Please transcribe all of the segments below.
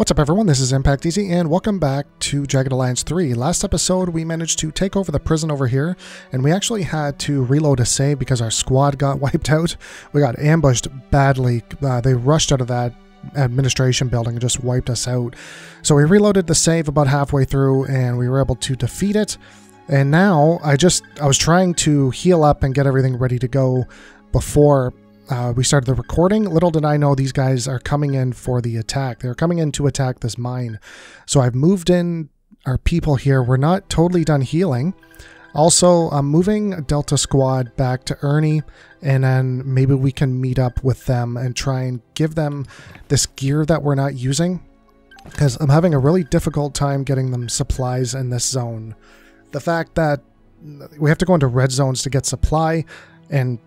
What's up everyone, this is Impact Easy and welcome back to Jagged Alliance 3. Last episode we managed to take over the prison over here and we actually had to reload a save because our squad got wiped out. We got ambushed badly. They rushed out of that administration building and just wiped us out. So we reloaded the save about halfway through and we were able to defeat it. And now I was trying to heal up and get everything ready to go before we started the recording. Little did I know these guys are coming in for the attack. They're coming in to attack this mine. So I've moved in our people here. We're not totally done healing. Also, I'm moving Delta Squad back to Ernie, and then maybe we can meet up with them and try and give them this gear that we're not using, because I'm having a really difficult time getting them supplies in this zone. The fact that we have to go into red zones to get supply, and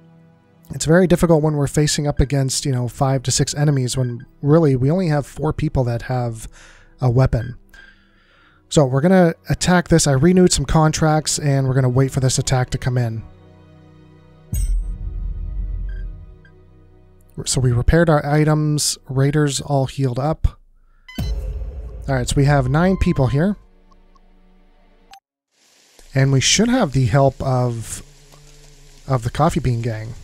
it's very difficult when we're facing up against, 5 to 6 enemies when really we only have 4 people that have a weapon. So we're going to attack this. I renewed some contracts and we're going to wait for this attack to come in. So we repaired our items. Raiders all healed up. All right, so we have 9 people here. And we should have the help of the Coffee Bean Gang.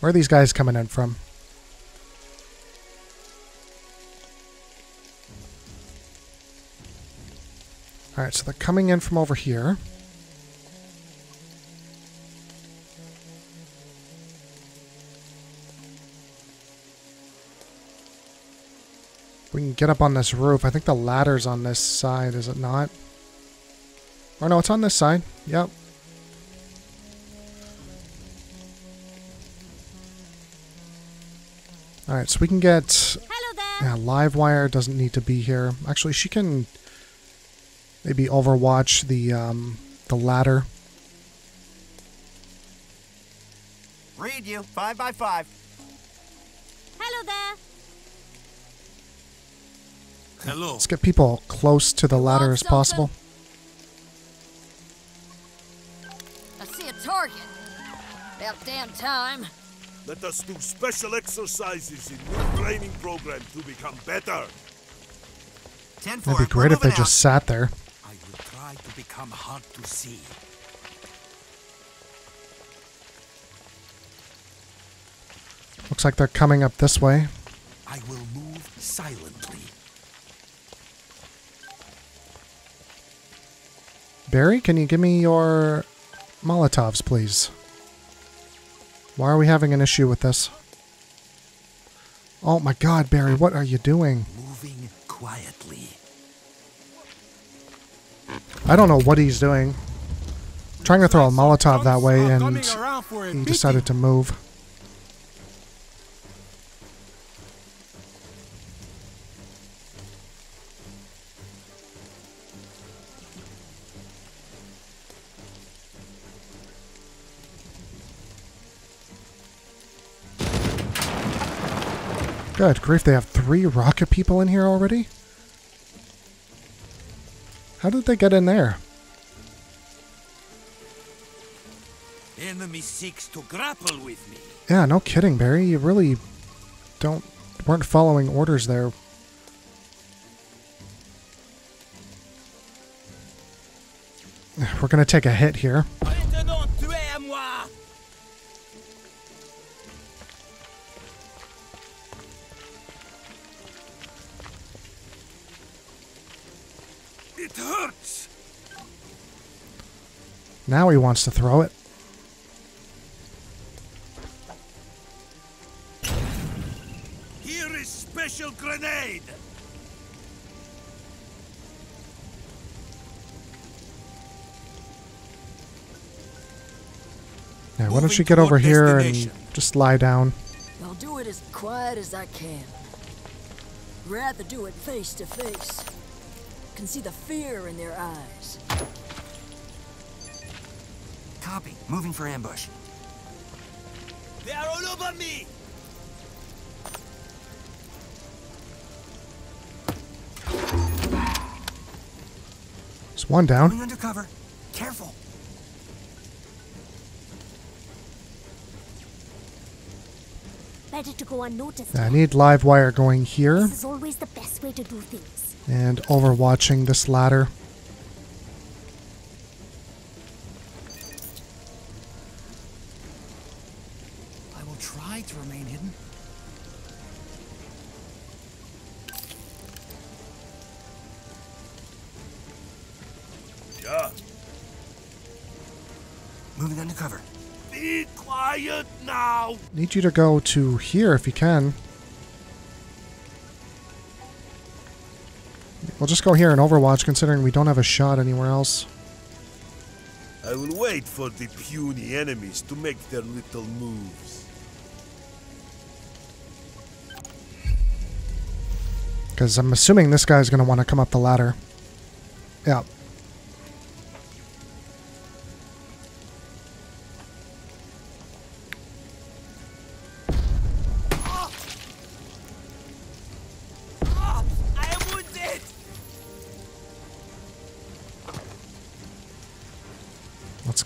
Where are these guys coming in from? Alright, so they're coming in from over here. We can get up on this roof. I think the ladder's on this side, is it not? Or no, it's on this side. Yep. Alright, so we can get... Yeah, Livewire doesn't need to be here. Actually, she can maybe overwatch the ladder. Read you, 5 by 5. Hello there. Hello. Let's get people close to the ladder as possible. I see a target. About damn time. Let us do special exercises in your training program to become better. It'd be great if they just sat there. I will try to become hard to see. Looks like they're coming up this way. I will move silently. Barry, can you give me your Molotovs, please? Why are we having an issue with this? Oh my god, Barry, what are you doing? Moving quietly. I don't know what he's doing. I'm trying to throw a Molotov that way and he decided to move. Good grief, they have 3 rocket people in here already? How did they get in there? Enemy seeks to grapple with me. Yeah, no kidding, Barry. You really weren't following orders there. We're gonna take a hit here. Now he wants to throw it. Here is special grenade. Now, why don't you get over here and just lie down? I'll do it as quiet as I can. Rather do it face to face. Can see the fear in their eyes. Copy. Moving for ambush. They are all over me. There's one down. Going undercover. Careful. Better to go unnoticed. I need live wire going here. This is always the best way to do things. And overwatching this ladder. I will try to remain hidden. Yeah. Moving undercover. Be quiet now. Need you to go to here if you can. We'll just go here and overwatch, considering we don't have a shot anywhere else. I will wait for the puny enemies to make their little moves. Because I'm assuming this guy's going to want to come up the ladder. Yeah.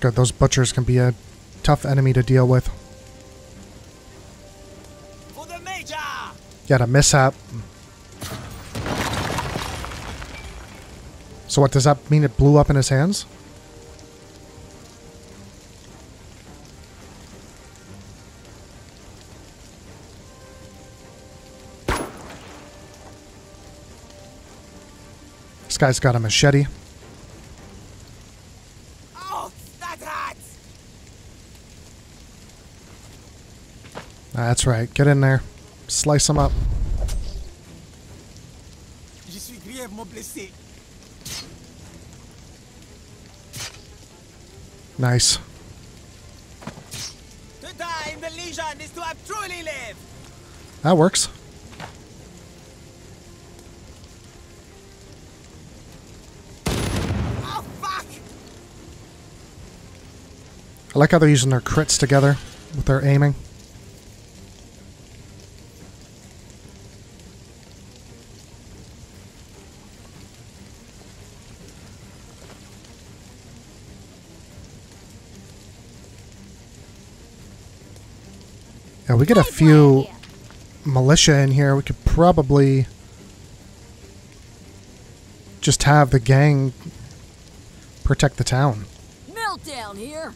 God, those butchers can be a tough enemy to deal with. For the major! Got a mishap. So what, does that mean it blew up in his hands? This guy's got a machete. That's right. Get in there. Slice them up. Nice. That works. Oh, fuck. I like how they're using their crits together with their aiming. Yeah, we get a few militia in here. We could probably just have the gang protect the town. Meltdown here.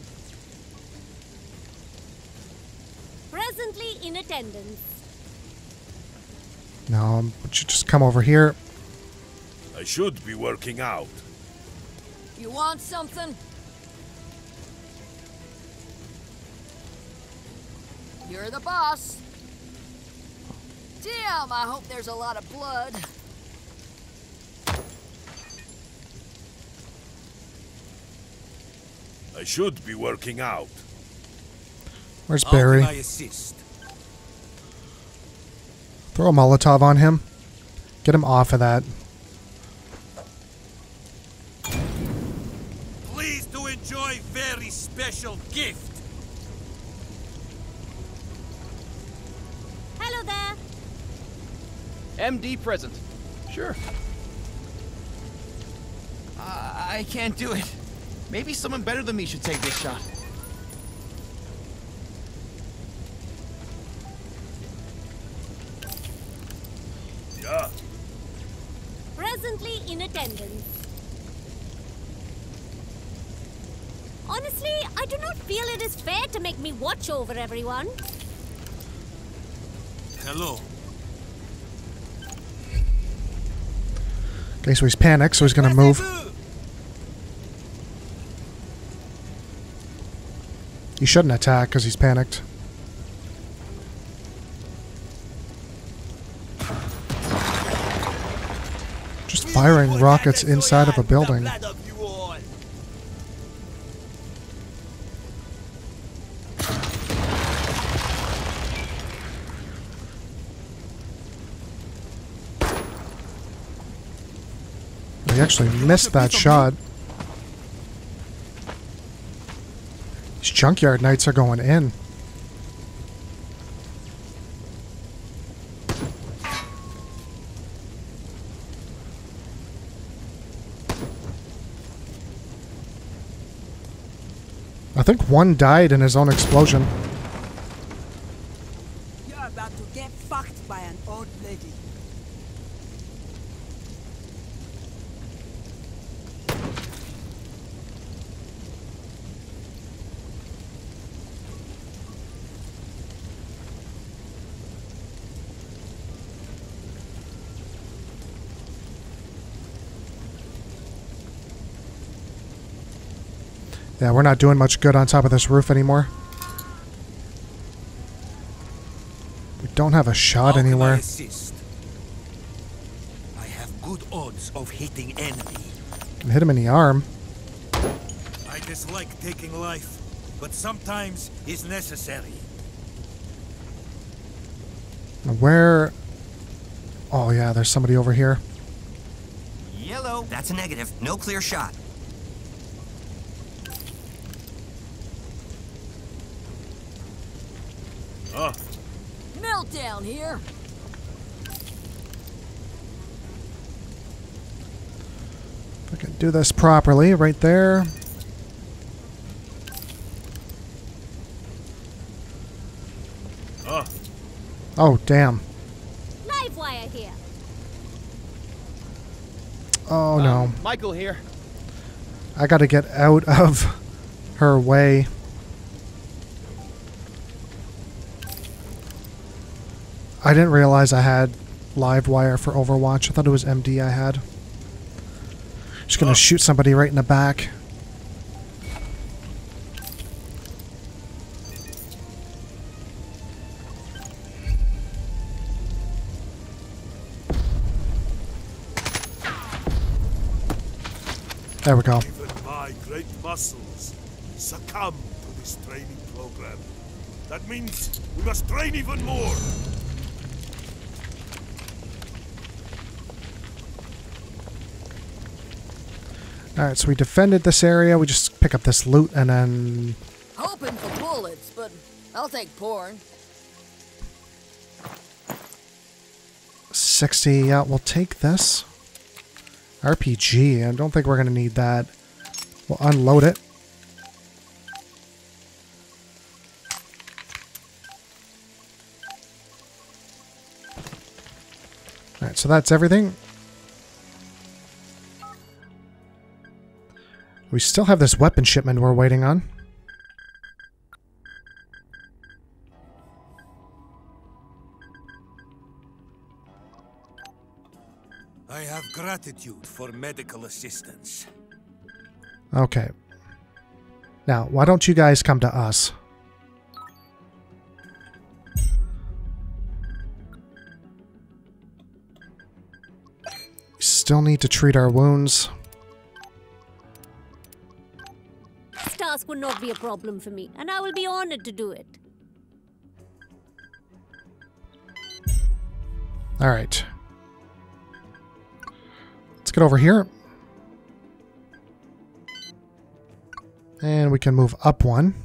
Presently in attendance. No, would you just come over here? I should be working out. You want something? You're the boss. Damn, I hope there's a lot of blood. I should be working out. Where's Barry? How can I assist? Throw a Molotov on him. Get him off of that. Pleased to enjoy very special gift. MD present. Sure. I can't do it. Maybe someone better than me should take this shot. Yeah. Presently in attendance. Honestly, I do not feel it is fair to make me watch over everyone. Hello. Okay, so he's panicked, so he's gonna move. He shouldn't attack because he's panicked. Just firing rockets inside of a building. He actually missed that shot. These junkyard knights are going in. I think one died in his own explosion. You're about to get lady. Yeah, we're not doing much good on top of this roof anymore. We don't have a shot anywhere. I have good odds of hitting enemy. And hit him in the arm. I dislike taking life, but sometimes it's necessary. Where? Oh yeah, there's somebody over here. Yellow. That's a negative. No clear shot. Meltdown here. If I can do this properly, right there. Oh, damn. Live wire here. Oh no. Michael here. I got to get out of her way. I didn't realize I had live wire for Overwatch. I thought it was MD I had. Just gonna shoot somebody right in the back. There we go. Even my great muscles succumb to this training program. That means we must train even more. Alright, so we defended this area. We just pick up this loot and then... Hoping for bullets, but I'll take porn. 60, yeah, we'll take this. RPG, I don't think we're going to need that. We'll unload it. Alright, so that's everything. We still have this weapon shipment we're waiting on. I have gratitude for medical assistance. Okay. Now, why don't you guys come to us? We still need to treat our wounds. Would not be a problem for me, and I will be honored to do it. All right. Let's get over here. And we can move up one.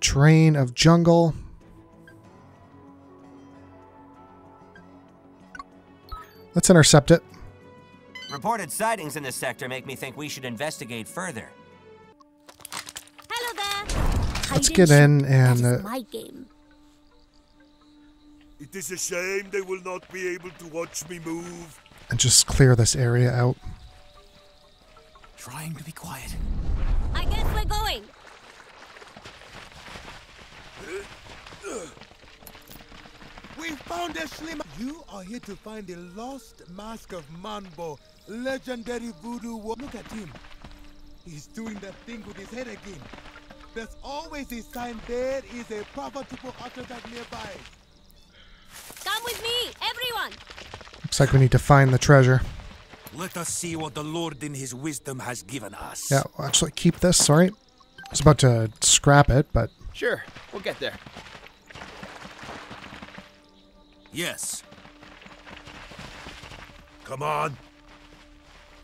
Terrain of jungle. Let's intercept it. Reported sightings in this sector make me think we should investigate further. Hello there. Let's get in and... my game. It is a shame they will not be able to watch me move. And just clear this area out. Trying to be quiet. I guess we're going. We found a Schliemann. You are here to find the lost mask of Manbo, legendary voodoo warrior. Look at him. He's doing that thing with his head again. There's always a sign there is a profitable artifact nearby. Come with me, everyone. Looks like we need to find the treasure. Let us see what the Lord in his wisdom has given us. Yeah, we'll actually keep this, sorry. I was about to scrap it, but... Sure, we'll get there. Yes. Come on.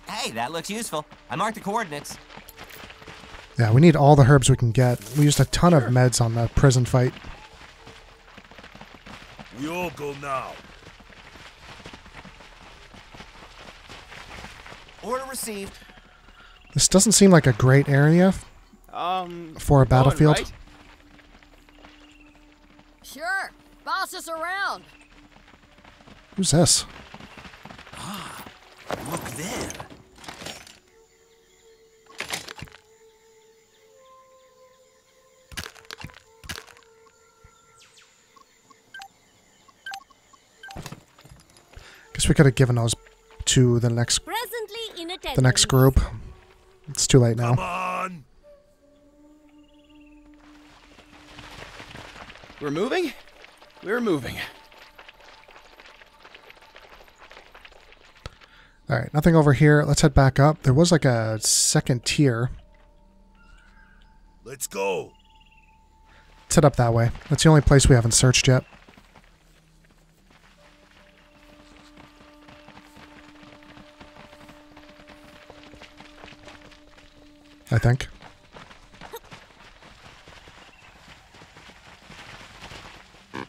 Hey, that looks useful. I marked the coordinates. Yeah, we need all the herbs we can get. We used a ton of meds on the prison fight. We all go now. Order received. This doesn't seem like a great area for a battlefield. Right? Sure. Boss is around. Who's this? Ah, look there. Guess we could have given those to the next group. It's too late now. Come on. We're moving? We're moving. Alright, nothing over here. Let's head back up. There was like a second tier. Let's go. Let's head up that way. That's the only place we haven't searched yet. I think.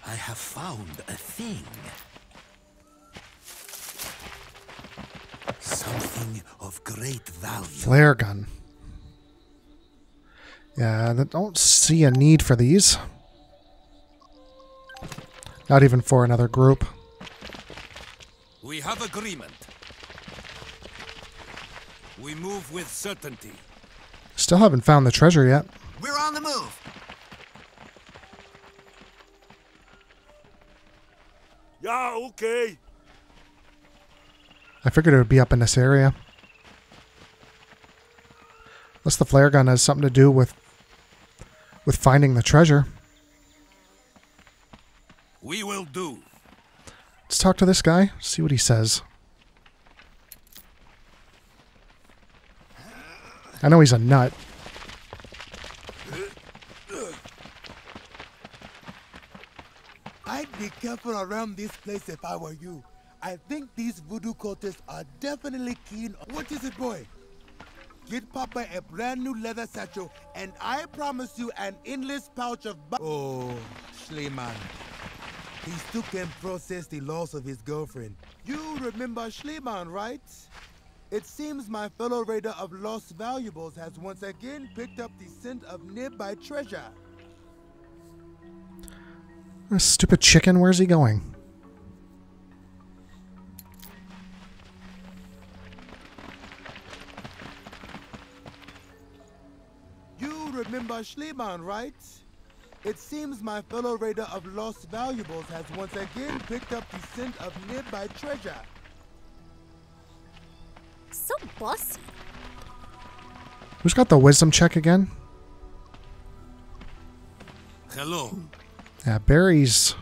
I have found a thing. Something of great value. Flare gun. Yeah, I don't see a need for these. Not even for another group. We have agreement. We move with certainty. Still haven't found the treasure yet. We're on the move. Yeah, okay. I figured it would be up in this area. Unless the flare gun has something to do with finding the treasure. We will do. Let's talk to this guy, see what he says. I know he's a nut. I'd be careful around this place if I were you. I think these voodoo cultists are definitely keen. What is it, boy? Get Papa a brand new leather satchel, and I promise you an endless pouch of... Oh, Schliemann. He still can process the loss of his girlfriend. You remember Schliemann, right? It seems my fellow raider of lost valuables has once again picked up the scent of nearby treasure. A stupid chicken, where's he going? You remember Schliemann, right? It seems my fellow raider of lost valuables has once again picked up the scent of nearby treasure. So bossy. Who's got the wisdom check again? Hello. Yeah, berries.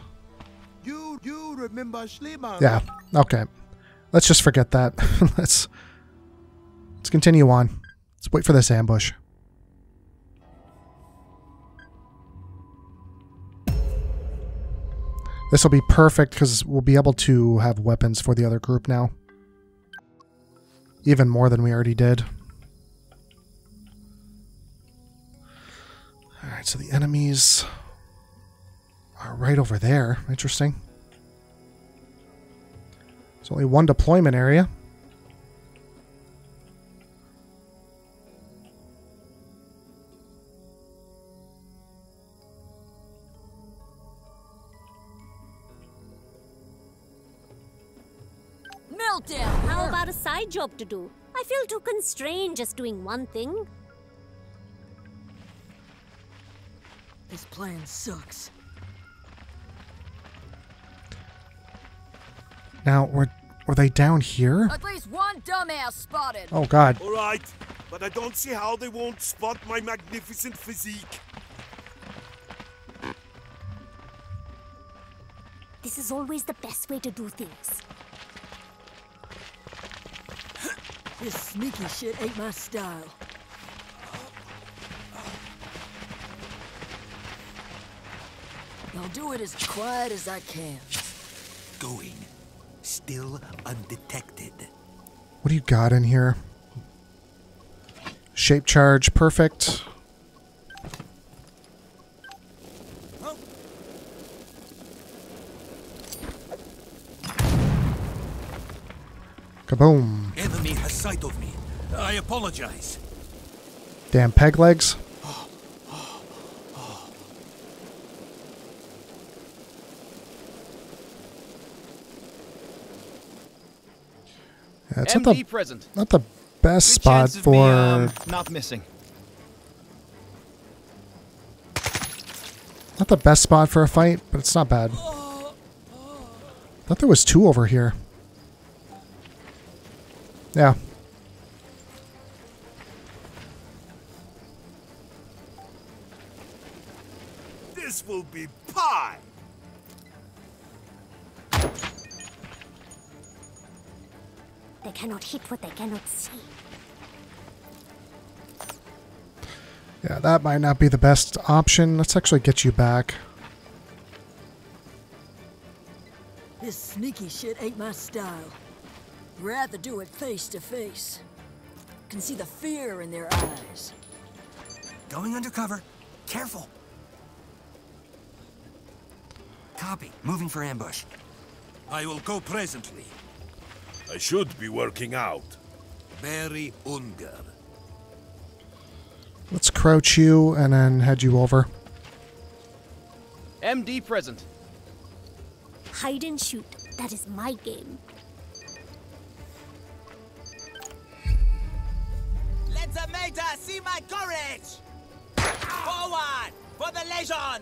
You remember Schliemann? Yeah. Okay. Let's just forget that. Let's continue on. Let's wait for this ambush. This will be perfect because we'll be able to have weapons for the other group now. Even more than we already did. Alright, so the enemies are right over there. Interesting. There's only one deployment area. Side job to do. I feel too constrained just doing one thing. This plan sucks. Now, were they down here? At least one dumbass spotted. Oh God. All right, but I don't see how they won't spot my magnificent physique. This is always the best way to do things. This sneaky shit ain't my style. I'll do it as quiet as I can. Going. Still undetected. What do you got in here? Shape charge, perfect. Kaboom. Enemy has sight of me. I apologize. Damn peg legs. Yeah, it's not the best good spot for... not missing. Not the best spot for a fight, but it's not bad. I thought there was two over here. Yeah. This will be pie. They cannot hit what they cannot see. Yeah, that might not be the best option. Let's actually get you back. This sneaky shit ain't my style. Rather do it face to face. Can see the fear in their eyes. Going undercover. Careful. Copy. Moving for ambush. I will go presently. I should be working out. Very unger. Let's crouch you and then head you over. MD present. Hide and shoot. That is my game. Let the Mater see my courage! Forward for the Legion!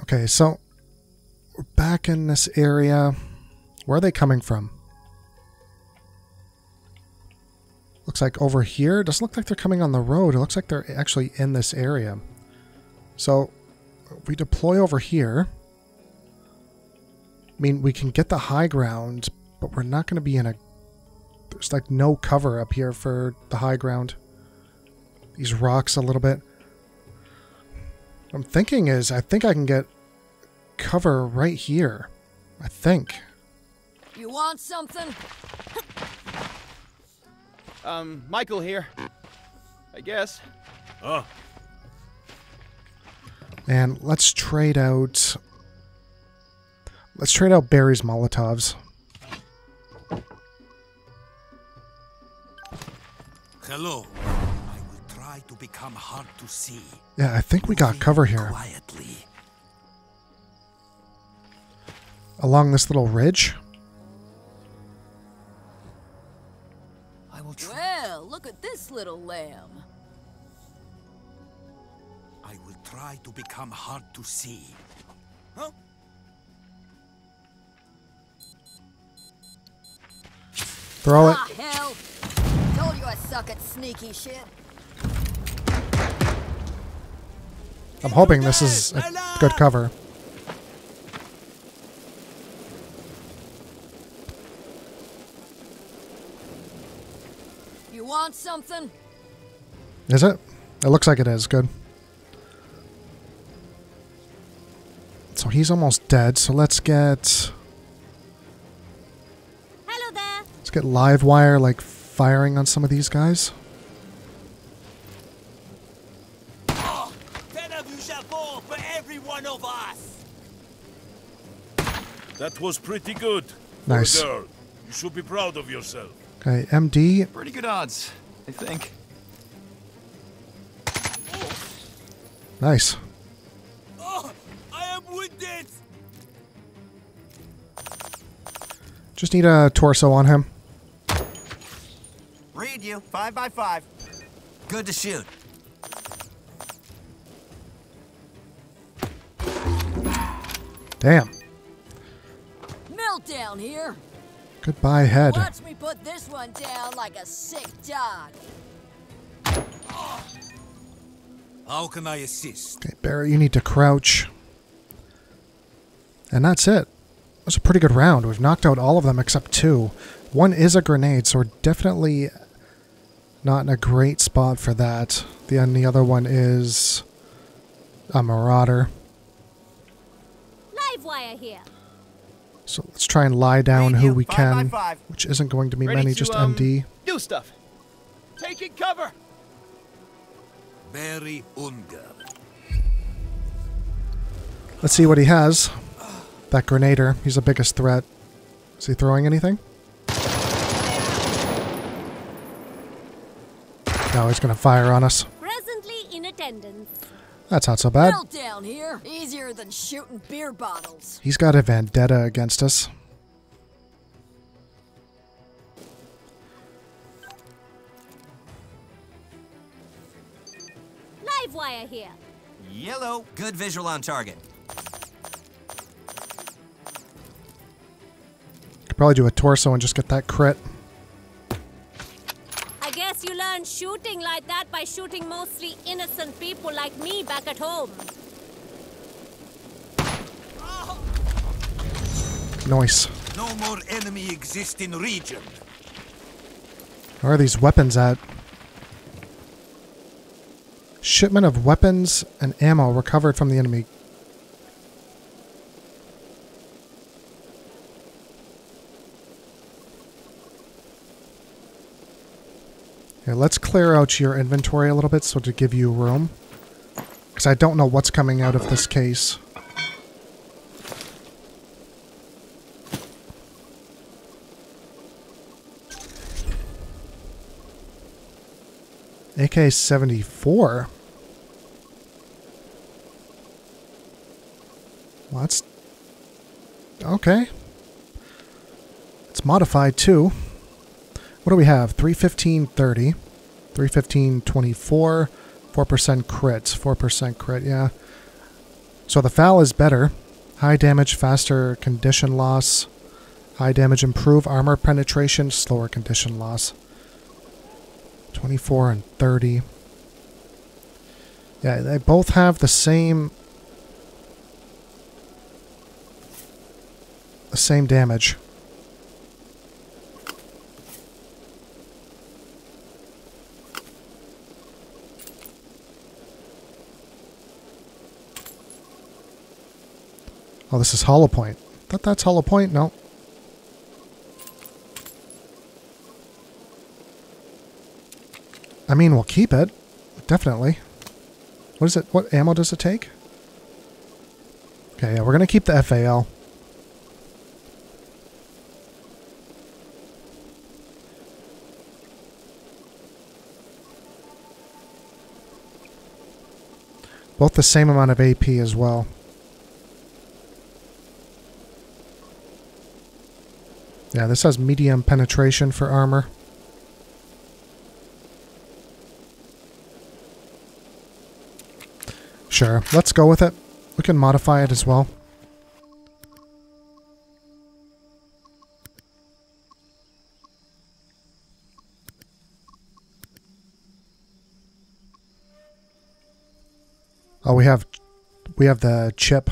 Okay, so we're back in this area. Where are they coming from? Looks like over here. It doesn't look like they're coming on the road. It looks like they're actually in this area. So we deploy over here. I mean, we can get the high ground, but we're not going to be in a... There's like no cover up here for the high ground. These rocks a little bit. What I'm thinking is I think I can get cover right here. I think. You want something? Michael here. I guess. Oh. And let's trade out. Let's trade out Barry's Molotovs. Hello. I will try to become hard to see. Yeah, I think we got cover here. Quietly. Along this little ridge. Well, look at this little lamb. I will try to become hard to see. Huh? Throw it. Ah, hell. Told you I suck at sneaky shit. I'm hoping this is a good cover. Want something? Is it? It looks like it is. Good. So he's almost dead. So let's get. Hello there. Let's get live wire, like firing on some of these guys. Oh, 10 of you shall fall for every one of us. That was pretty good. Nice. Good girl. You should be proud of yourself. Okay, MD. Pretty good odds, I think. Nice. Oh, I am wounded. Just need a torso on him. Read you, 5x5. Good to shoot. Damn. Meltdown here. Goodbye, head. Watch me put this one down like a sick dog. How can I assist? Okay, Barry, you need to crouch. And that's it. That's a pretty good round. We've knocked out all of them except two. One is a grenade, so we're definitely not in a great spot for that. And the other one is a marauder. Live wire here. So let's try and lie down who we can, which isn't going to be many, just MD. Do stuff. Taking cover! Barry Unger. Let's see what he has. That grenader. He's the biggest threat. Is he throwing anything? No, he's going to fire on us. Presently in attendance. That's not so bad. Meltdown here. Easier than shooting beer bottles. He's got a vendetta against us. Live wire here. Yellow. Good visual on target. Could probably do a torso and just get that crit. You learn shooting like that by shooting mostly innocent people like me back at home. Nice. No more enemy exist in region. Where are these weapons at? Shipment of weapons and ammo recovered from the enemy. Here, let's clear out your inventory a little bit so to give you room. Because I don't know what's coming out of this case. AK-74? Well, that's... okay. It's modified too. What do we have? 31530, 31524, 4% crit, 4% crit, yeah. So the FAL is better. High damage, faster condition loss. High damage, improve armor penetration, slower condition loss. 24 and 30. Yeah, they both have the same damage. Oh, this is hollow point. Thought that's hollow point. No. I mean, we'll keep it. Definitely. What is it? What ammo does it take? Okay, yeah, we're going to keep the FAL. Both the same amount of AP as well. Yeah, this has medium penetration for armor. Sure, let's go with it. We can modify it as well. Oh, we have the chip.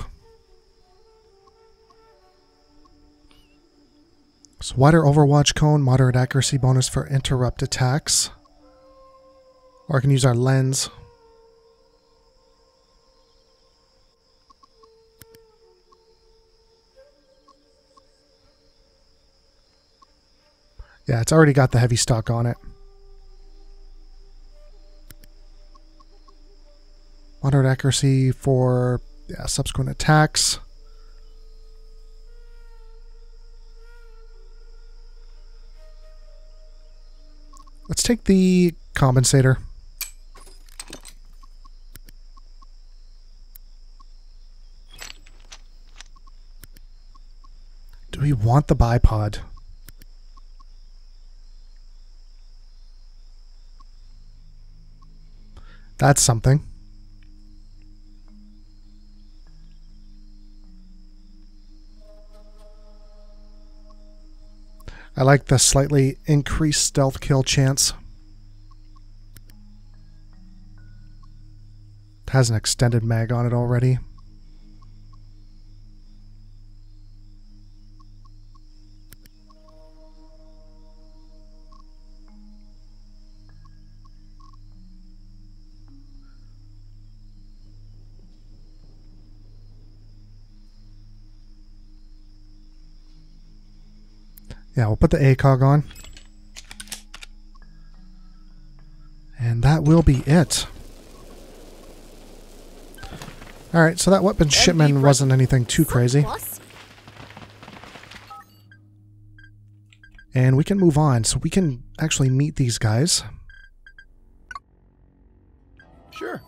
So wider overwatch cone, moderate accuracy bonus for interrupt attacks. Or I can use our lens. Yeah, it's already got the heavy stock on it. Moderate accuracy for subsequent attacks. Let's take the compensator. Do we want the bipod? That's something. I like the slightly increased stealth kill chance. It has an extended mag on it already. Yeah, we'll put the ACOG on. And that will be it. Alright, so that weapon shipment wasn't anything too crazy. And we can move on, so we can actually meet these guys. Sure.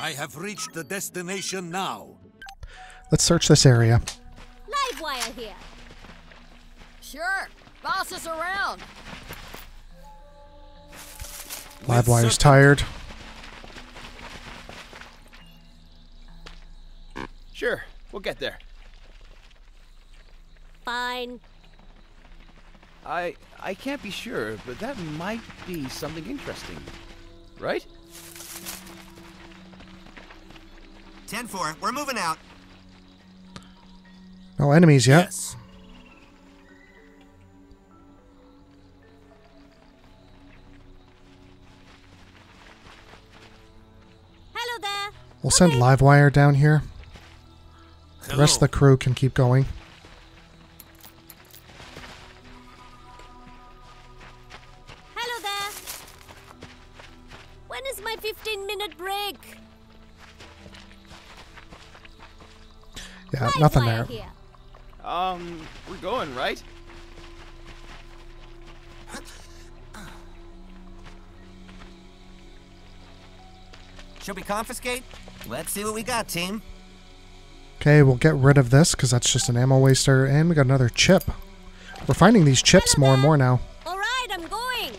I have reached the destination now. Let's search this area. Live wire here. Sure. Boss is around. Live wire's tired. Sure, we'll get there. Fine. I can't be sure, but that might be something interesting. Right? 10-4, we're moving out. No enemies yet. Yes. Hello there. We'll send Livewire down here. Hello. The rest of the crew can keep going. Hello there. When is my 15-minute break? Yeah, nothing there. Here. We're going, right? Should we confiscate? Let's see what we got, team. Okay, we'll get rid of this because that's just an ammo waster, and we got another chip. We're finding these chips more and more now. All right, I'm going.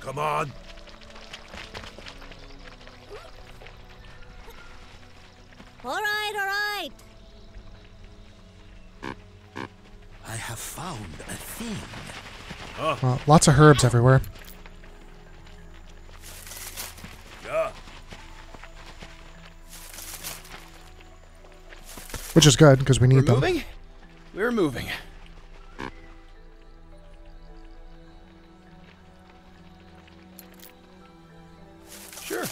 Come on. All right, all right. I have found a thing. Lots of herbs everywhere. Yeah. Which is good, because we need them. We're moving. Sure.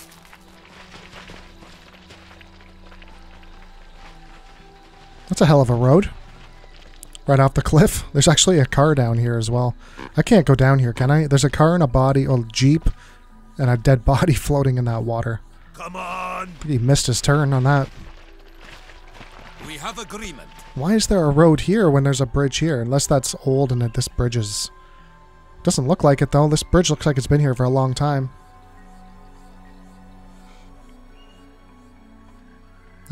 That's a hell of a road. Right off the cliff. There's actually a car down here as well. I can't go down here, can I? There's a car and a body, a jeep, and a dead body floating in that water. Come on! He missed his turn on that. We have agreement. Why is there a road here when there's a bridge here? Unless that's old and that this bridge is... Doesn't look like it though. This bridge looks like it's been here for a long time.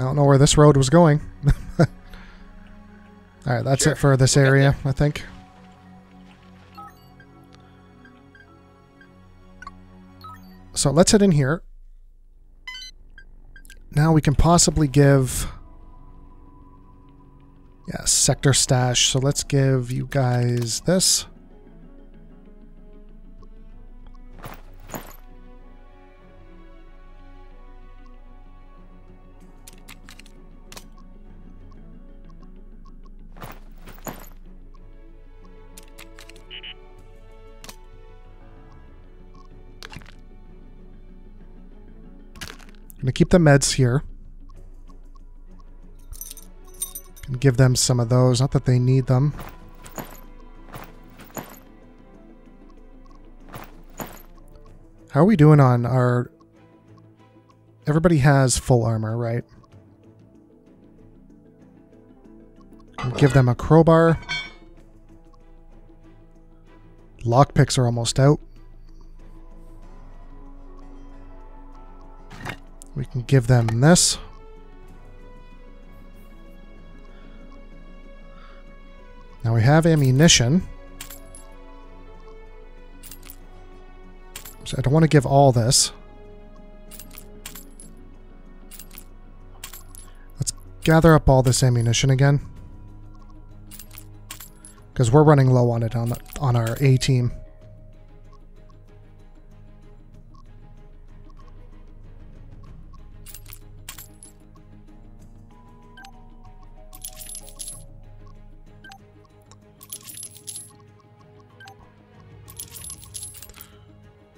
I don't know where this road was going. Alright, that's it for this area, I think. So let's head in here. Now we can possibly give... Yeah, sector stash. So let's give you guys this. I'm gonna keep the meds here. And give them some of those. Not that they need them. How are we doing on our... Everybody has full armor, right? And give them a crowbar. Lockpicks are almost out. We can give them this. Now we have ammunition. So I don't want to give all this. Let's gather up all this ammunition again. Because we're running low on it on our A team.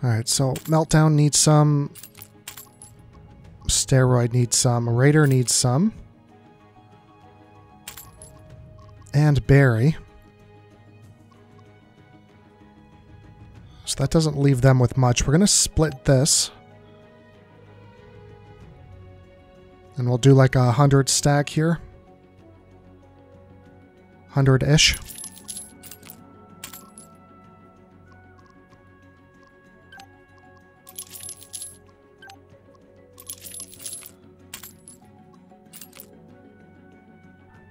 Alright, so Meltdown needs some, Steroid needs some, Raider needs some, and Barry. So that doesn't leave them with much. We're going to split this. And we'll do like 100 stack here. 100-ish.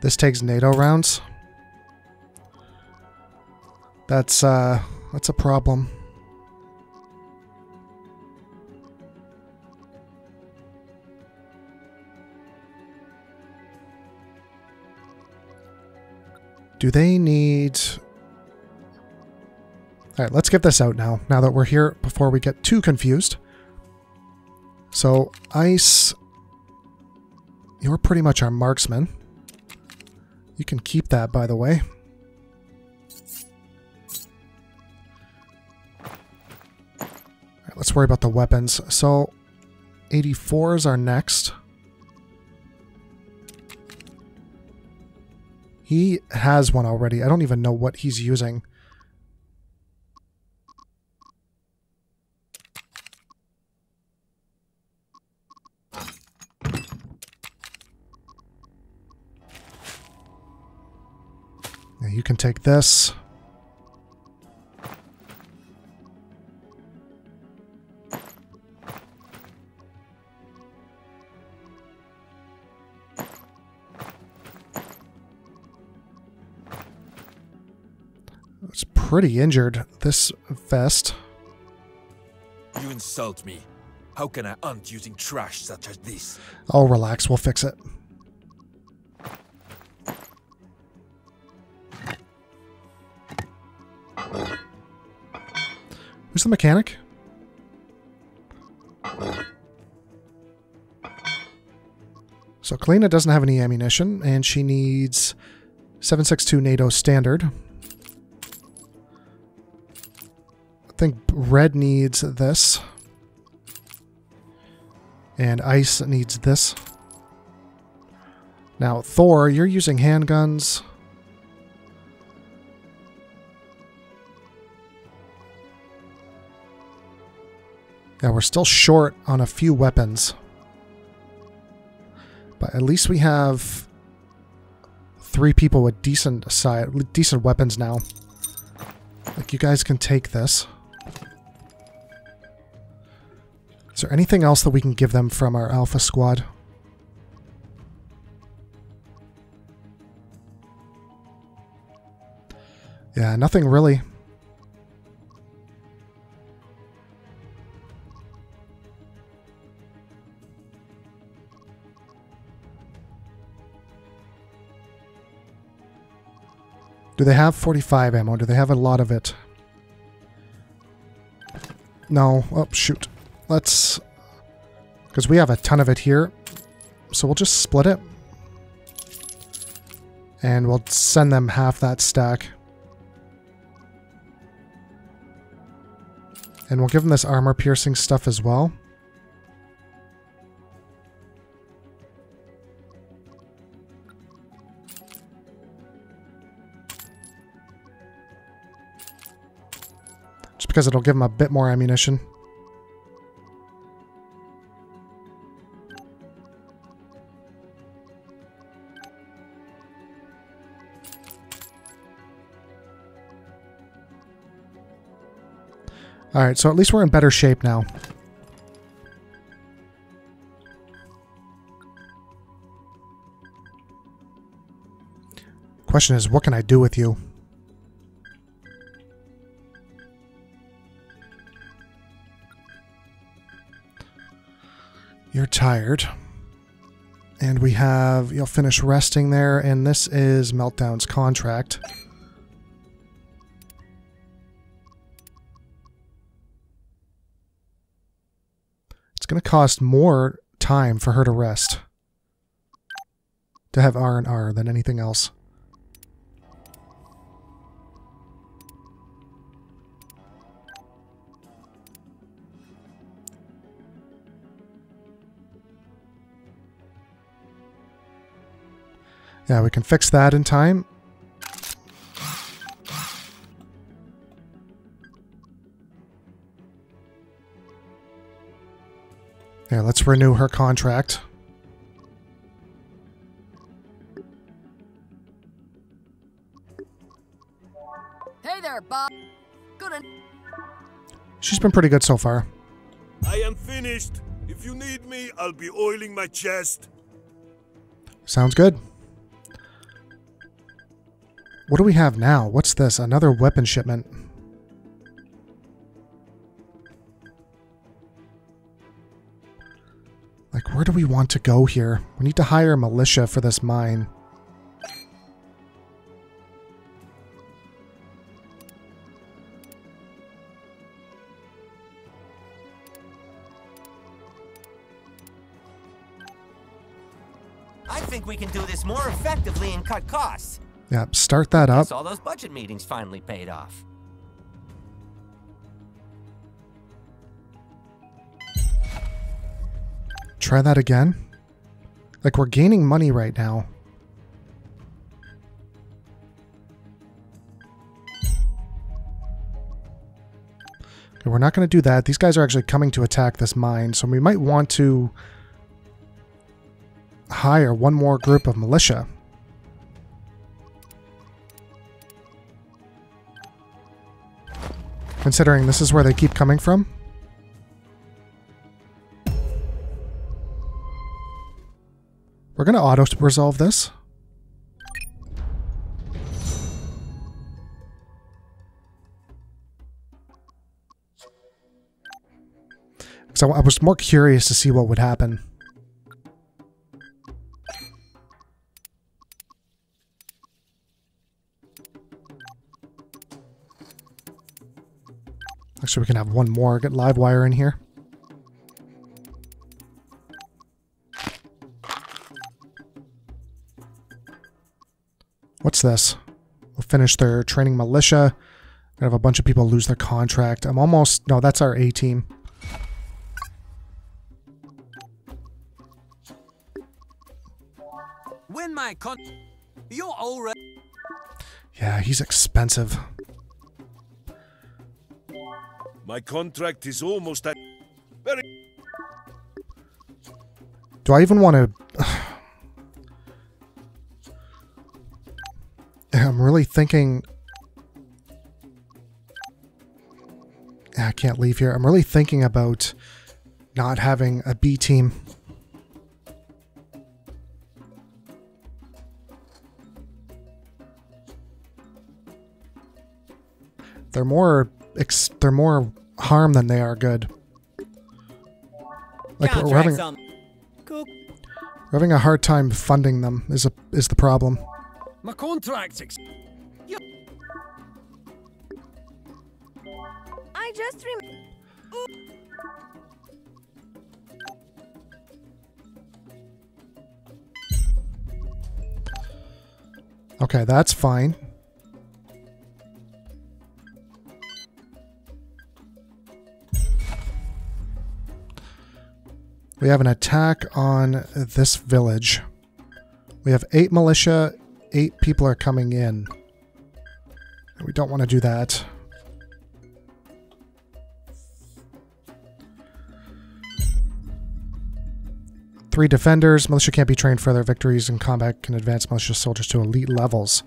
This takes NATO rounds. That's a problem. Do they need... Alright, let's get this out now, now that we're here, before we get too confused. So, Ice... You're pretty much our marksman. You can keep that, by the way. Alright, let's worry about the weapons. So, 84s are next. He has one already. I don't even know what he's using. Now you can take this. Pretty injured, this vest. You insult me. How can I hunt using trash such as this? Oh, relax, we'll fix it. Who's the mechanic? So Kalina doesn't have any ammunition, and she needs 7.62 NATO standard. I think Red needs this, and Ice needs this. Now, Thor, you're using handguns. Yeah, we're still short on a few weapons, but at least we have three people with decent weapons now. Like, you guys can take this. Is there anything else that we can give them from our Alpha Squad? Yeah, nothing really. Do they have 45 ammo? Do they have a lot of it? No. Oh, shoot. Let's, because we have a ton of it here, so we'll just split it, and we'll send them half that stack, and we'll give them this armor-piercing stuff as well. Just because it'll give them a bit more ammunition. Alright, so at least we're in better shape now. Question is, what can I do with you? You're tired. And we have... You'll finish resting there, and this is Meltdown's contract. Going to cost more time for her to rest, to have R&R than anything else. Yeah, we can fix that in time. There, let's renew her contract. Hey there, Bob. Good. She's been pretty good so far. I am finished. If you need me, I'll be oiling my chest. Sounds good. What do we have now? What's this? Another weapon shipment. Like, where do we want to go here? We need to hire militia for this mine. I think we can do this more effectively and cut costs. Yeah, start that up. All those budget meetings finally paid off. Try that again. Like, we're gaining money right now. Okay, we're not going to do that. These guys are actually coming to attack this mine, so we might want to hire one more group of militia. Considering this is where they keep coming from. We're going to auto-resolve this. So I was more curious to see what would happen. Actually, we can have one more get live wire in here. What's this? We'll finish their training militia. Gonna have a bunch of people lose their contract. I'm almost... No, that's our A team. When my con... You're already... Yeah, he's expensive. My contract is almost at... Do I even want to... I'm really thinking... I can't leave here. I'm really thinking about not having a B team. They're more harm than they are good. Like, we're having a hard time funding them is the problem. My contract's I just remember. Okay, that's fine. We have an attack on this village. We have 8 militia. 8 people are coming in. We don't want to do that. Three defenders. Militia can't be trained for their victories in combat. Can advance militia soldiers to elite levels.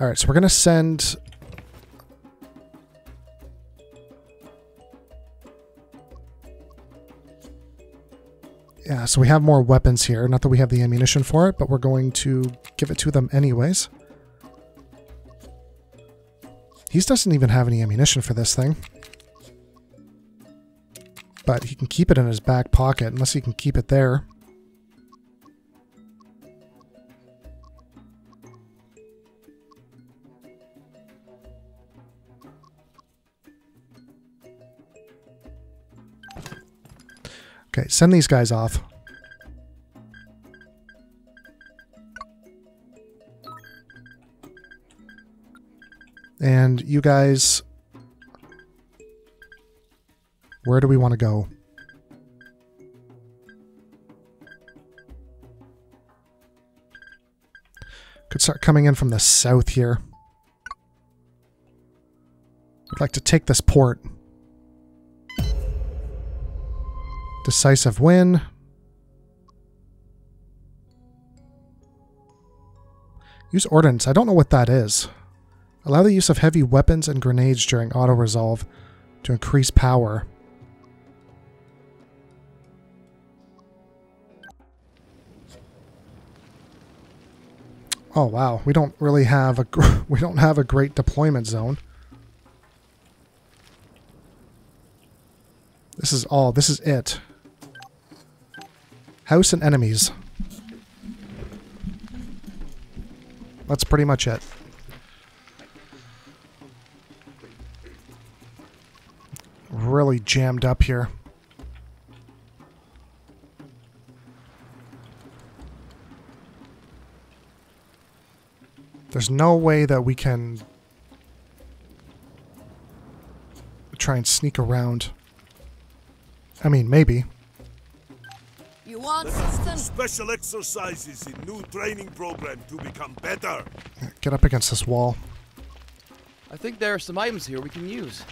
Alright, so we're going to send... Yeah, so we have more weapons here. Not that we have the ammunition for it, but we're going to give it to them anyways. He doesn't even have any ammunition for this thing. But he can keep it in his back pocket, unless he can keep it there. Okay, send these guys off. And you guys... Where do we want to go? Could start coming in from the south here. I'd like to take this port. Decisive win. Use ordnance. I don't know what that is. Allow the use of heavy weapons and grenades during auto-resolve to increase power. Oh wow, we don't really have a great deployment zone. This is all. This is it. House and enemies. That's pretty much it. Really jammed up here. There's no way that we can try and sneak around. I mean, maybe. You want special exercises in new training program to become better. Get up against this wall. I think there are some items here we can use.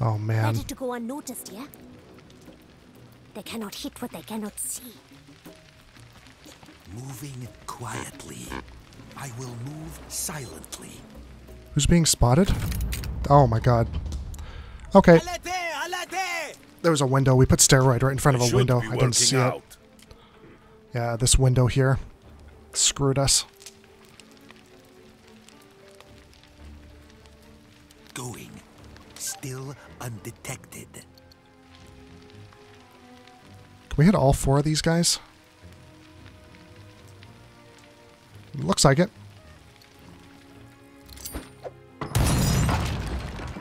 Oh man. Ready to go unnoticed, yeah? They cannot hit what they cannot see. Moving quietly. I will move silently. Who's being spotted? Oh my god. Okay. There was a window. We put steroid right in front of a window. I didn't see it. Yeah, this window here screwed us. Going. Still undetected. Can we hit all four of these guys? Looks like it.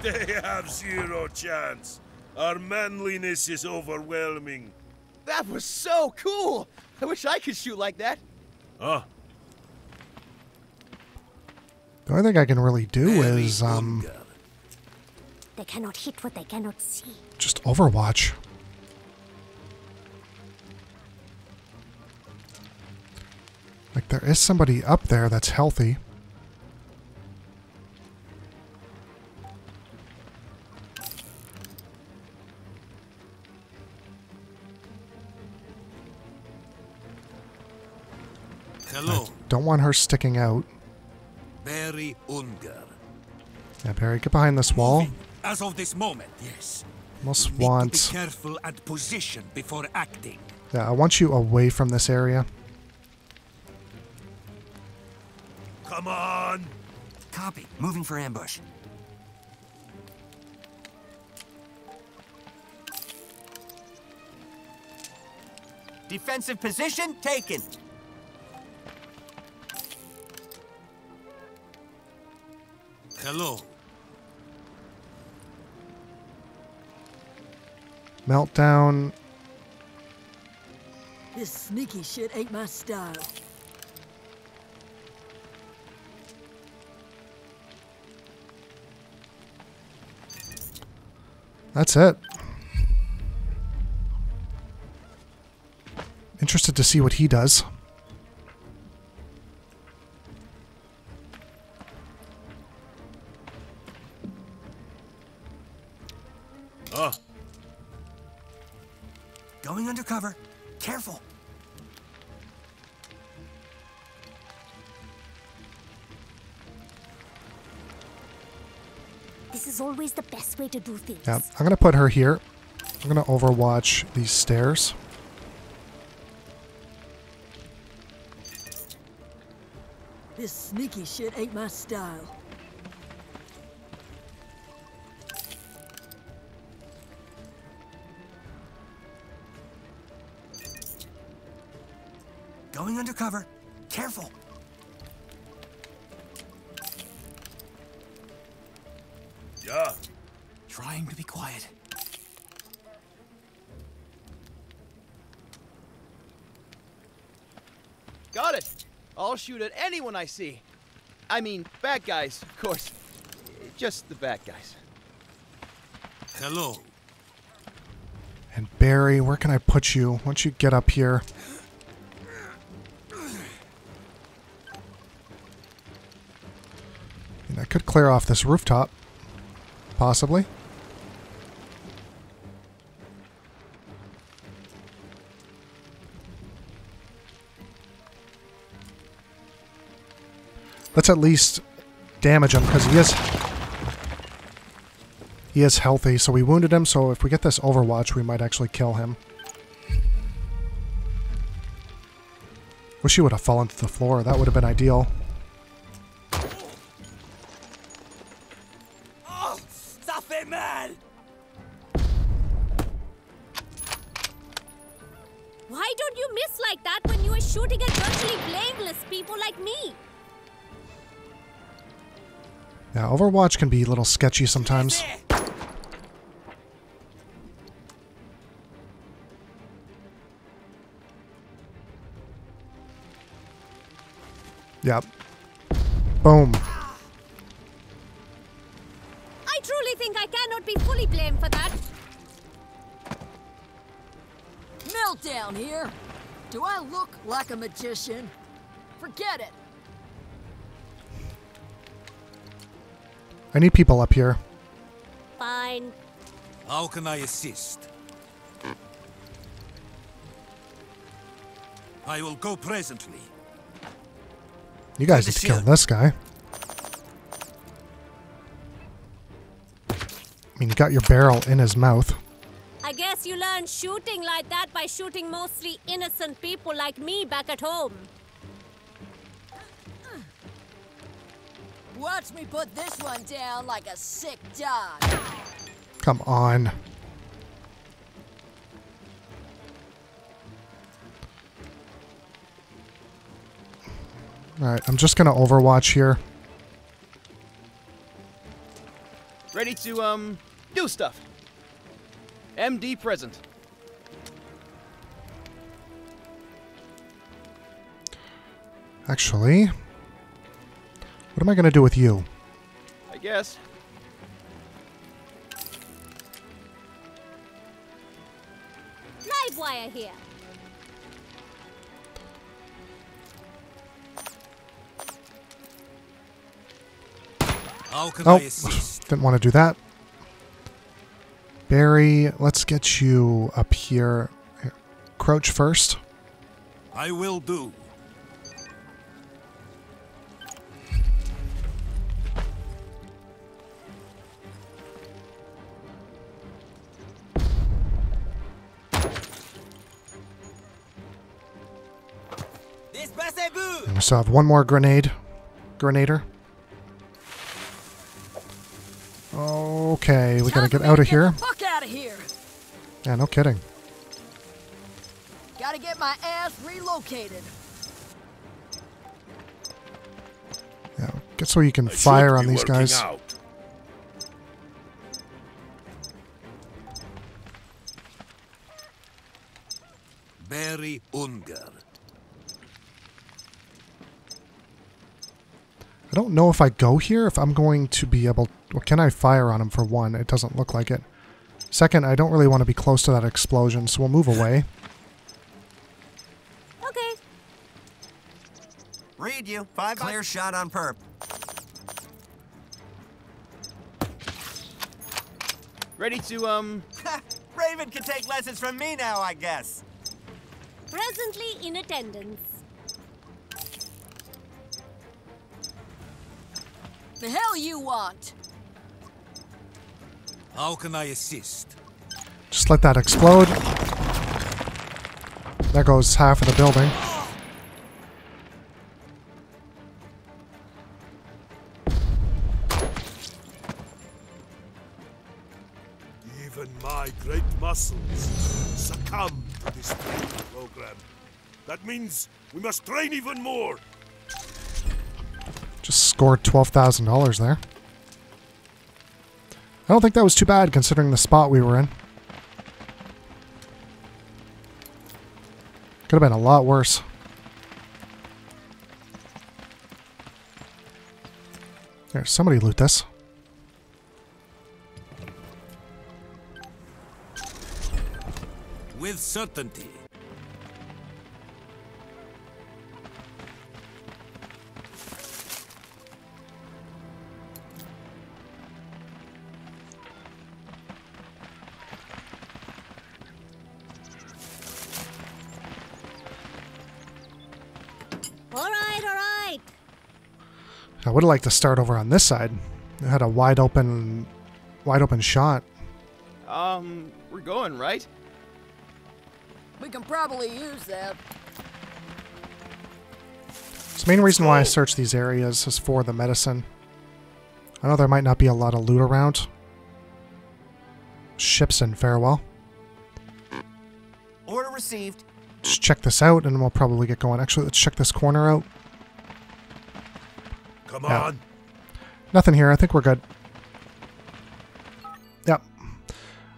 They have zero chance. Our manliness is overwhelming. That was so cool. I wish I could shoot like that. Huh? The only thing I can really do is they cannot hit what they cannot see. Just Overwatch. Like, there is somebody up there that's healthy. Hello. I don't want her sticking out. Barry Unger. Yeah, Barry, get behind this wall. As of this moment, yes. Most want. Be careful and position before acting. Yeah, I want you away from this area. Come on! Copy. Moving for ambush. Defensive position taken. Hello. Meltdown. This sneaky shit ain't my style. That's it. Interested to see what he does. Going undercover. Careful. This is always the best way to do things. Yeah, I'm gonna put her here. I'm gonna overwatch these stairs. This sneaky shit ain't my style. Going undercover. Careful. Yeah. Trying to be quiet. Got it. I'll shoot at anyone I see. I mean, bad guys, of course. Just the bad guys. Hello. And Barry, where can I put you? Why don't you get up here? And I could clear off this rooftop. Possibly. Let's at least damage him, because he is healthy. So we wounded him, so if we get this overwatch, we might actually kill him. Wish he would have fallen to the floor. That would have been ideal. Why don't you miss like that when you are shooting at virtually blameless people like me? Yeah, Overwatch can be a little sketchy sometimes. Yep. Boom. I truly think I cannot be fully blamed for that. Meltdown here. Do I look like a magician? Forget it. I need people up here. Fine. How can I assist? I will go presently. You guys need to kill this guy. I mean, you got your barrel in his mouth. I guess you learned shooting like that by shooting mostly innocent people like me back at home. Watch me put this one down like a sick dog. Come on. Alright, I'm just gonna overwatch here. Ready to, do stuff. MD present. Actually, what am I going to do with you? I guess. Live wire here. Oh, didn't want to do that. Barry, let's get you up here. Crouch first. I will do. And we still have one more grenade. Grenader. Okay, we gotta get out of here. Yeah, no kidding. Gotta get my ass relocated. Yeah, get so you can fire on these guys. Out. Barry Unger. I don't know if I go here, if I'm going to be able... Well, can I fire on him, for one? It doesn't look like it. Second, I don't really want to be close to that explosion, so we'll move away. Okay. Read you. Five clear shot on perp. Ready to, Raven can take lessons from me now, I guess. Presently in attendance. The hell you want? How can I assist? Just let that explode. There goes half of the building. Even my great muscles succumb to this training program. That means we must train even more. Just scored $12,000 there. I don't think that was too bad, considering the spot we were in. Could have been a lot worse. There, somebody loot this. With certainty. I would have liked to start over on this side. It had a wide open shot. We're going, right? We can probably use that. The main reason why I search these areas is for the medicine. I know there might not be a lot of loot around. Ships in farewell. Order received. Just check this out and we'll probably get going. Actually, let's check this corner out. Come on. Nothing here. I think we're good. Yep.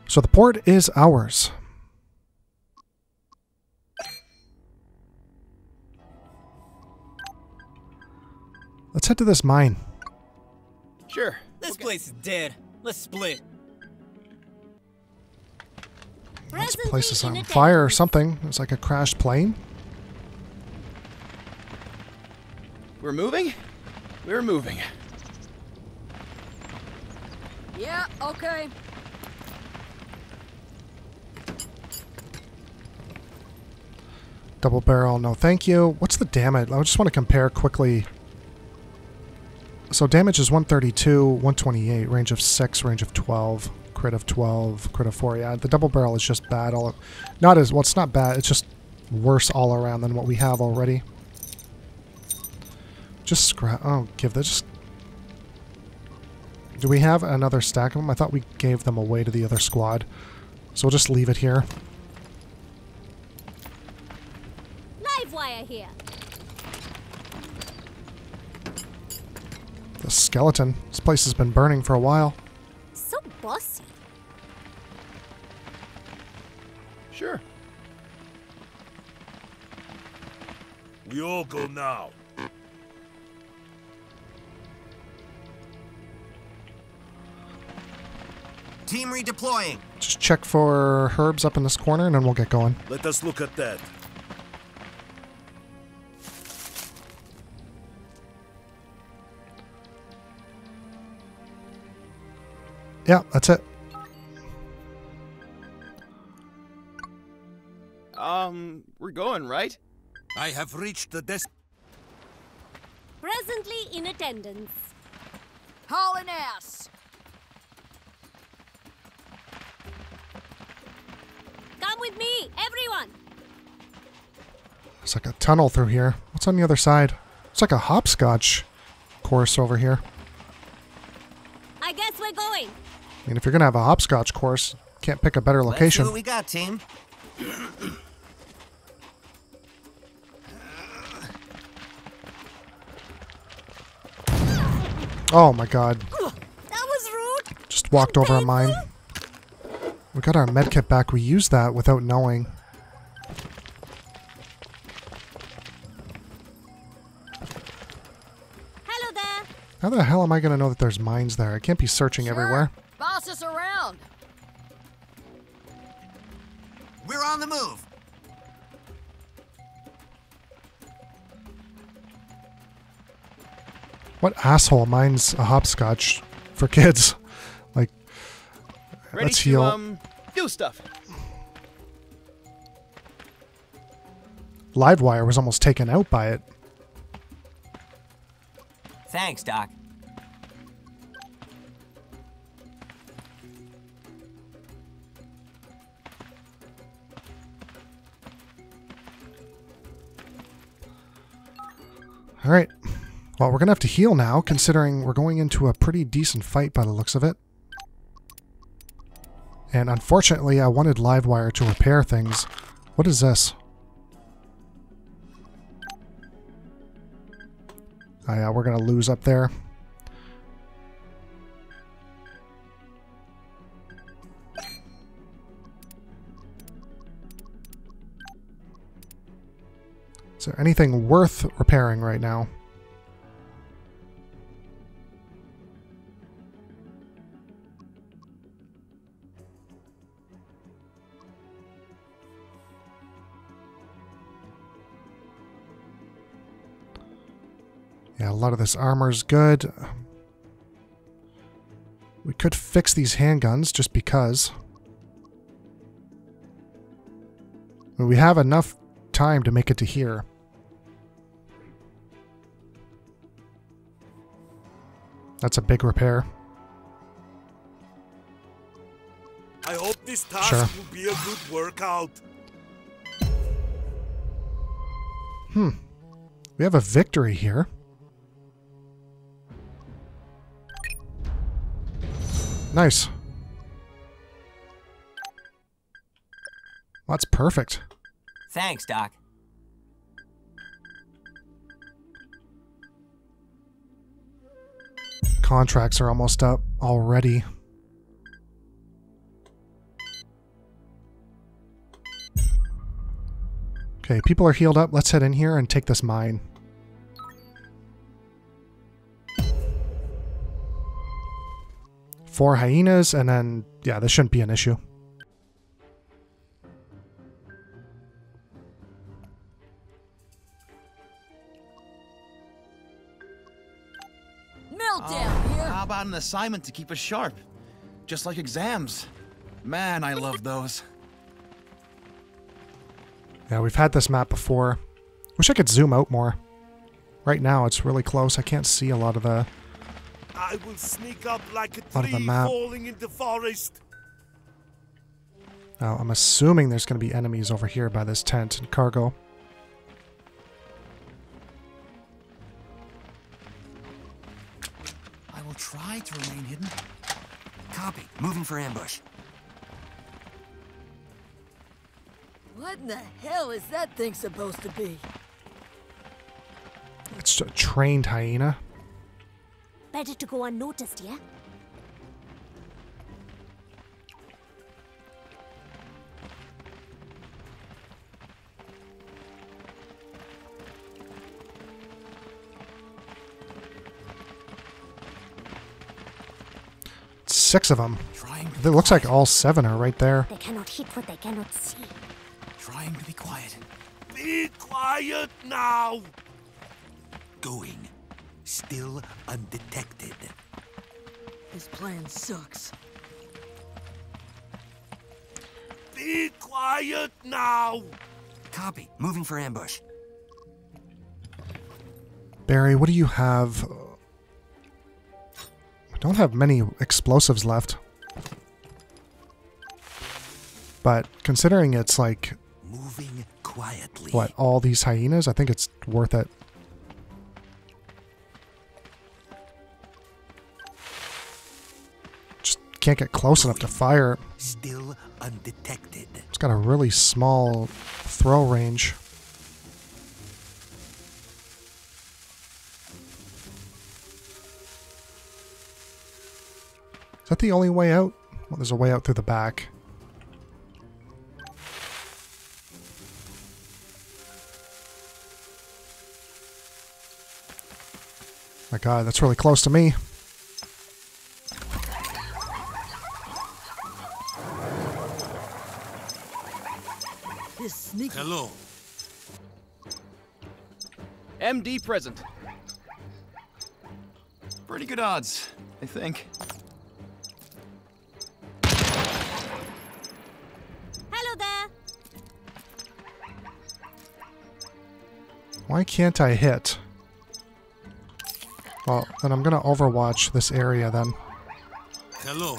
So the port is ours. Let's head to this mine. Sure. This place is dead. Let's split. This place is on fire or something. It's like a crashed plane. We're moving? We're moving. Yeah, okay. Double barrel, no thank you. What's the damage? I just want to compare quickly. So damage is 132, 128, range of 6, range of 12, crit of 12, crit of 4. Yeah, the double barrel is just bad. Not as well. It's not bad. It's just worse all around than what we have already. Just scrap. Oh, give this. Do we have another stack of them? I thought we gave them away to the other squad, so we'll just leave it here. Live wire here. The skeleton. This place has been burning for a while. So bossy. Sure. We all go now. Team redeploying. Just check for herbs up in this corner and then we'll get going. Let us look at that. Yeah, that's it. We're going, right? I have reached the desk. Presently in attendance. Hauling ass. Come with me, everyone. It's like a tunnel through here. What's on the other side? It's like a hopscotch course over here. I guess we're going. I mean, if you're going to have a hopscotch course, can't pick a better location. Let's see what we got, team. Oh, my God. That was rude. Just walked over a mine. We got our medkit back. We used that without knowing. Hello there. How the hell am I going to know that there's mines there? I can't be searching everywhere. Boss us around. We're on the move. What asshole minds a hopscotch for kids? Like, ready let's heal. To, do stuff. Livewire was almost taken out by it. Thanks, Doc. All right. Well, we're going to have to heal now, considering we're going into a pretty decent fight by the looks of it. And unfortunately, I wanted Livewire to repair things. What is this? Oh, yeah, we're going to lose up there. Is there anything worth repairing right now? Yeah, a lot of this armor's good. We could fix these handguns just because. We have enough time to make it to here. That's a big repair. I hope this task will be a good workout. Hmm. We have a victory here. Nice. Well, that's perfect. Thanks, Doc. Contracts are almost up already. Okay, people are healed up. Let's head in here and take this mine. Four hyenas, and then, yeah, this shouldn't be an issue. An assignment to keep us sharp, just like exams. Man, I love those. Yeah, we've had this map before. Wish I could zoom out more. Right now, it's really close. I can't see a lot of the. I will sneak up like a tree falling in the forest. Now, I'm assuming there's going to be enemies over here by this tent and cargo. Try to remain hidden. Copy. Moving for ambush. What in the hell is that thing supposed to be? It's a trained hyena. Better to go unnoticed, yeah? Six of them. It looks like all seven are right there. They cannot hit what they cannot see. Trying to be quiet. Be quiet now. Going. Still undetected. This plan sucks. Be quiet now. Copy. Moving for ambush. Barry, what do you have? Don't have many explosives left, but considering it's like moving quietly, what, all these hyenas, I think it's worth it. Just can't get close enough to fire. Still undetected. It's got a really small throw range. Is that the only way out? Well, there's a way out through the back. My God, that's really close to me. Hello. MD present. Pretty good odds, I think. Why can't I hit? Well, then I'm gonna overwatch this area then. Hello.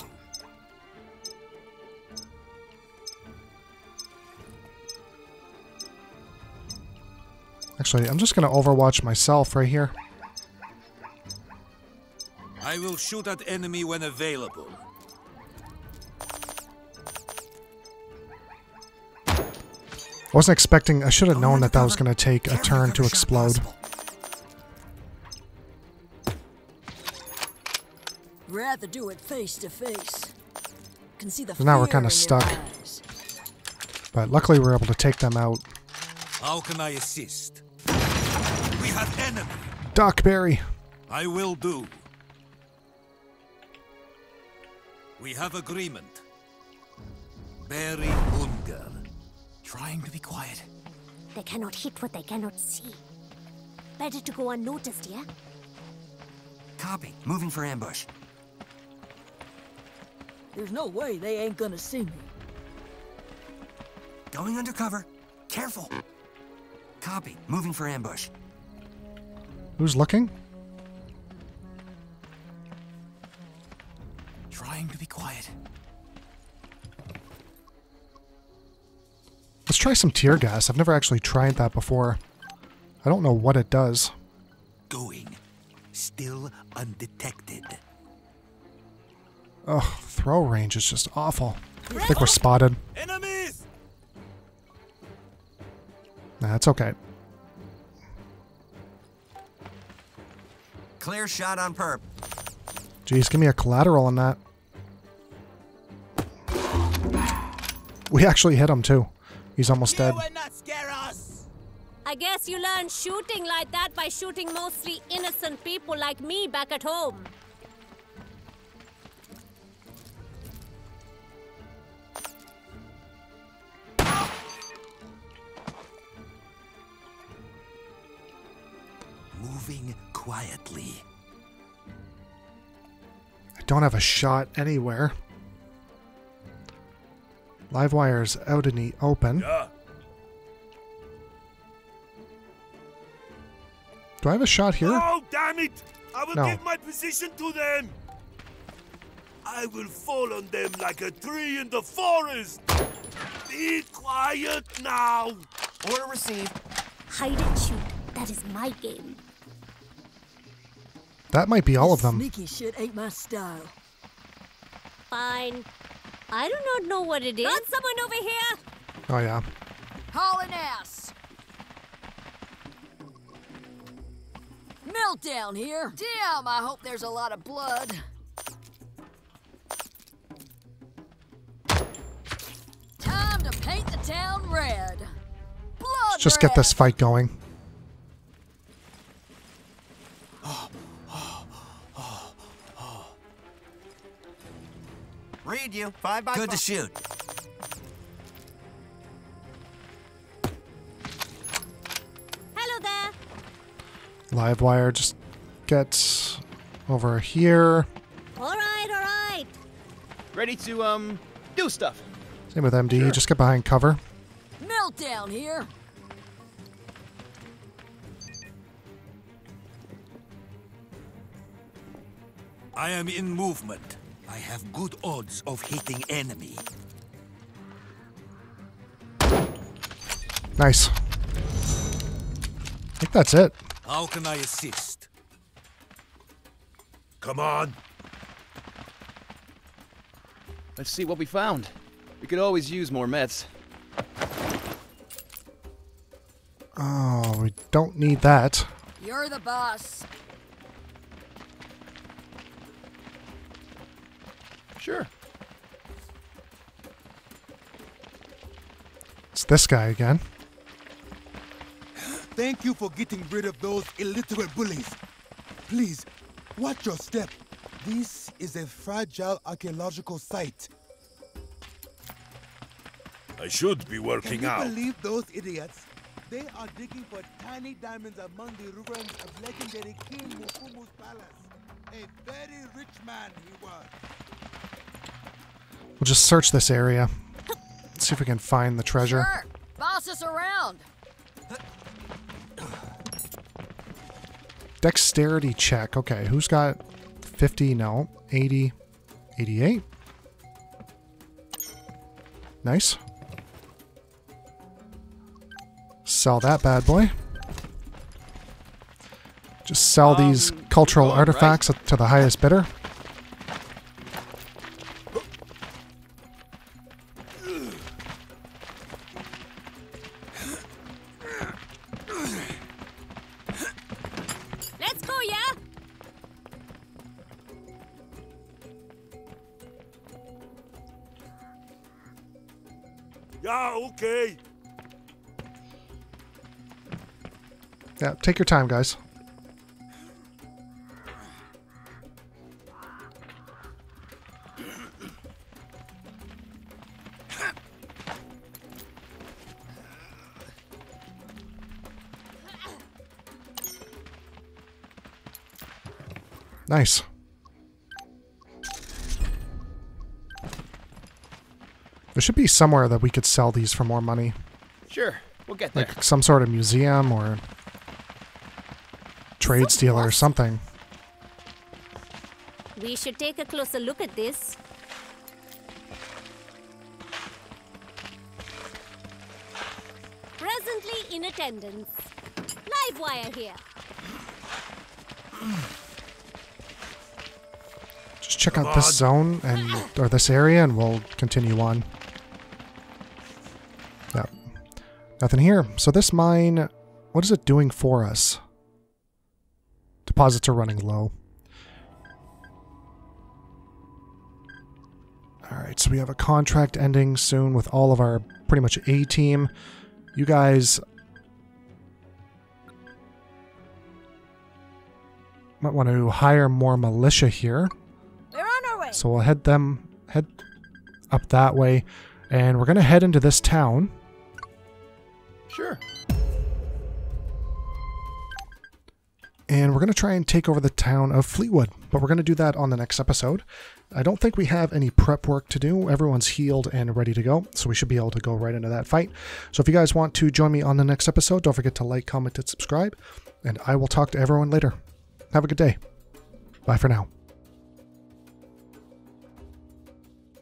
Actually, I'm just gonna overwatch myself right here. I will shoot at enemy when available. I wasn't expecting, I should have known that that was going to take a turn to explode. Rather do it face to face. Can see the fear. Now we're kind of stuck. But luckily we were able to take them out. How can I assist? We have enemy. Doc Barry. I will do. We have agreement. Barry Unger. Trying to be quiet. They cannot hit what they cannot see. Better to go unnoticed, yeah? Copy. Moving for ambush. There's no way they ain't gonna see me. Going undercover. Careful. Copy. Moving for ambush. Who's looking? trying to be quiet. Let's try some tear gas. I've never actually tried that before. I don't know what it does. Going. Still undetected. Oh, throw range is just awful. I think we're spotted. Enemies! That's okay. Clear shot on perp. Jeez, give me a collateral on that. We actually hit him too. He's almost dead. Will not scare us. I guess you learn shooting like that by shooting mostly innocent people like me back at home. Moving quietly. I don't have a shot anywhere. Live wires out in the open. Yeah. Do I have a shot here? Oh, damn it! I will give my position to them. I will fall on them like a tree in the forest. Be quiet now. Order received. Hide and shoot. That is my game. That might be all of them. Sneaky shit ain't my style. Fine. I do not know what it is. Got someone over here! Oh, yeah. Hauling ass! Meltdown here! Damn, I hope there's a lot of blood. Time to paint the town red. Blood Let's just get this fight going. Read you. 5 by 5. Good to shoot. Hello there. Live wire just gets over here. All right. Ready to do stuff. Same with MD. Sure. Just get behind cover. Meltdown here. I am in movement. I have good odds of hitting enemy. Nice. I think that's it. How can I assist? Come on. Let's see what we found. We could always use more meds. Oh, we don't need that. You're the boss. Sure. It's this guy again. Thank you for getting rid of those illiterate bullies. Please, watch your step. This is a fragile archaeological site. I should be working out. Can you believe those idiots? They are digging for tiny diamonds among the ruins of legendary King Mukumu's palace. A very rich man he was. We'll just search this area. Let's see if we can find the treasure. Sure. Boss us around. Dexterity check. Okay, who's got 50? No. 80. 88. Nice. Sell that bad boy. Just sell these cultural artifacts to the highest bidder. Yeah, take your time, guys. Nice. There should be somewhere that we could sell these for more money. Sure, we'll get there. Like some sort of museum or trade dealer or something. We should take a closer look at this. in attendance. Live wire here. Just check out this zone and or this area, and we'll continue on. Yep. Nothing here. So this mine, what is it doing for us? Deposits are running low. Alright, so we have a contract ending soon with all of our pretty much A-team. You guys might want to hire more militia here. We're on our way. So we'll head up that way, and we're going to head into this town. Sure. And we're going to try and take over the town of Fleetwood, but we're going to do that on the next episode. I don't think we have any prep work to do. Everyone's healed and ready to go, so we should be able to go right into that fight. So if you guys want to join me on the next episode, don't forget to like, comment, and subscribe, and I will talk to everyone later. Have a good day. Bye for now.